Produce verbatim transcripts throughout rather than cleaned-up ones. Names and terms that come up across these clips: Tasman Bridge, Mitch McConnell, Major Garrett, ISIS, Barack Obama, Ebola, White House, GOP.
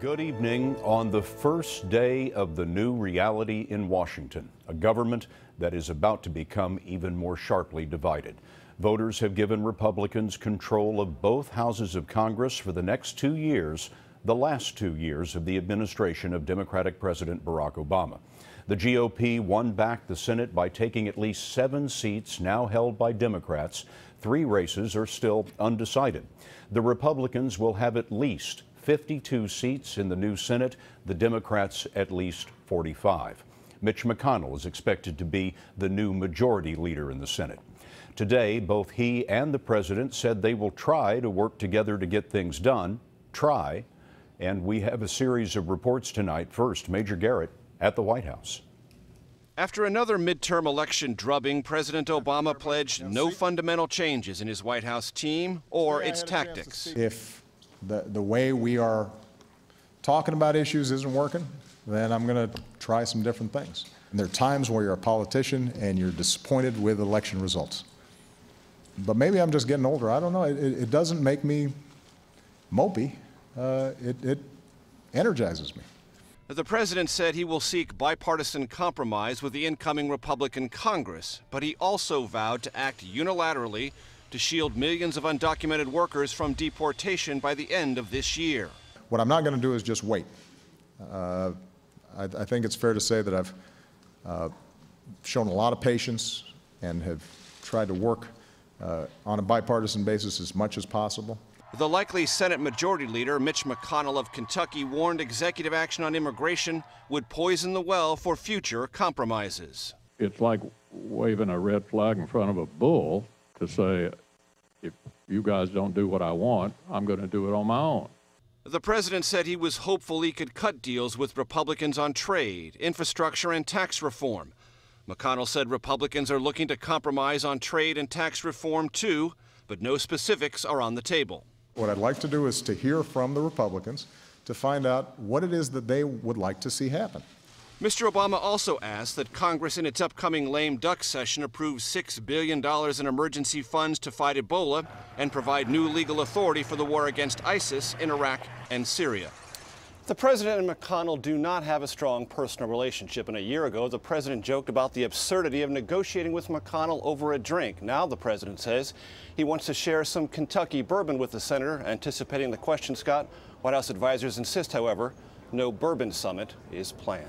Good evening. On the first day of the new reality in Washington, a government that is about to become even more sharply divided. Voters have given Republicans control of both houses of Congress for the next two years, the last two years of the administration of Democratic President Barack Obama. The G O P won back the Senate by taking at least seven seats now held by Democrats. Three races are still undecided. The Republicans will have at least fifty-two seats in the new Senate, the Democrats at least forty-five. Mitch McConnell is expected to be the new majority leader in the Senate. Today, both he and the president said they will try to work together to get things done. Try. And we have a series of reports tonight. First, Major Garrett at the White House. After another midterm election drubbing, President Obama pledged no fundamental changes in his White House team or its tactics. If the, the way we are talking about issues isn't working, then I'm going to try some different things. And there are times where you're a politician and you're disappointed with election results. But maybe I'm just getting older. I don't know. It, it doesn't make me mopey. Uh, it, it energizes me. The president said he will seek bipartisan compromise with the incoming Republican Congress, but he also vowed to act unilaterally to shield millions of undocumented workers from deportation by the end of this year. What I'm not going to do is just wait. Uh, I, I think it's fair to say that I've uh, shown a lot of patience and have tried to work uh, on a bipartisan basis as much as possible. The likely Senate Majority Leader, Mitch McConnell of Kentucky, warned executive action on immigration would poison the well for future compromises. It's like waving a red flag in front of a bull to say, if you guys don't do what I want, I'm going to do it on my own. The president said he was hopeful he could cut deals with Republicans on trade, infrastructure, and tax reform. McConnell said Republicans are looking to compromise on trade and tax reform too, but no specifics are on the table. What I'd like to do is to hear from the Republicans to find out what it is that they would like to see happen. Mister Obama also asked that Congress in its upcoming lame duck session approve six billion dollars in emergency funds to fight Ebola and provide new legal authority for the war against ISIS in Iraq and Syria. The president and McConnell do not have a strong personal relationship, and a year ago the president joked about the absurdity of negotiating with McConnell over a drink. Now the president says he wants to share some Kentucky bourbon with the senator, anticipating the question, Scott. White House advisors insist, however, no bourbon summit is planned.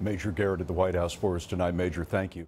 Major Garrett at the White House for us tonight. Major, thank you.